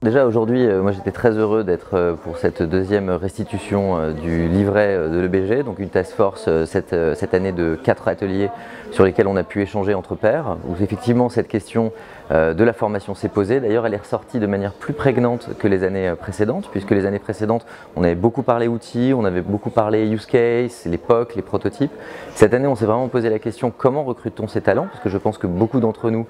Déjà aujourd'hui, moi j'étais très heureux d'être pour cette deuxième restitution du livret de l'EBG, donc une task force cette année de 4 ateliers sur lesquels on a pu échanger entre pairs, où effectivement cette question de la formation s'est posée. D'ailleurs elle est ressortie de manière plus prégnante que les années précédentes, puisque les années précédentes on avait beaucoup parlé outils, on avait beaucoup parlé use case, les POC, les prototypes. Cette année on s'est vraiment posé la question comment recrute-t-on ces talents, parce que je pense que beaucoup d'entre nous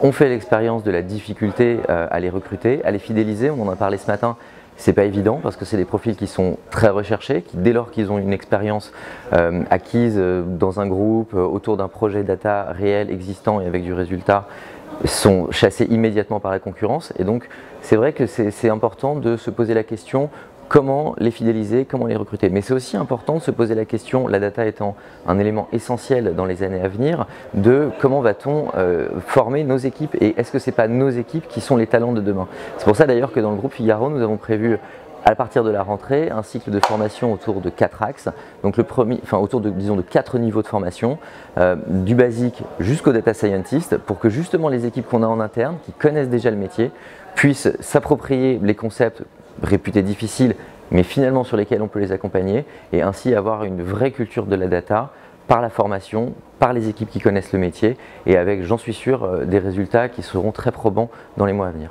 on fait l'expérience de la difficulté à les recruter, à les fidéliser. On en a parlé ce matin, c'est pas évident parce que c'est des profils qui sont très recherchés, qui dès lors qu'ils ont une expérience acquise dans un groupe, autour d'un projet data réel, existant et avec du résultat, sont chassés immédiatement par la concurrence. Et donc c'est vrai que c'est important de se poser la question comment les fidéliser, comment les recruter. Mais c'est aussi important de se poser la question, la data étant un élément essentiel dans les années à venir, de comment va-t-on former nos équipes et est-ce que ce n'est pas nos équipes qui sont les talents de demain. C'est pour ça d'ailleurs que dans le groupe Figaro, nous avons prévu à partir de la rentrée un cycle de formation autour de 4 axes, donc le premier, enfin autour de, disons, de 4 niveaux de formation, du basique jusqu'au data scientist, pour que justement les équipes qu'on a en interne, qui connaissent déjà le métier, puissent s'approprier les concepts réputés difficiles, mais finalement sur lesquels on peut les accompagner et ainsi avoir une vraie culture de la data par la formation, par les équipes qui connaissent le métier et avec, j'en suis sûr, des résultats qui seront très probants dans les mois à venir.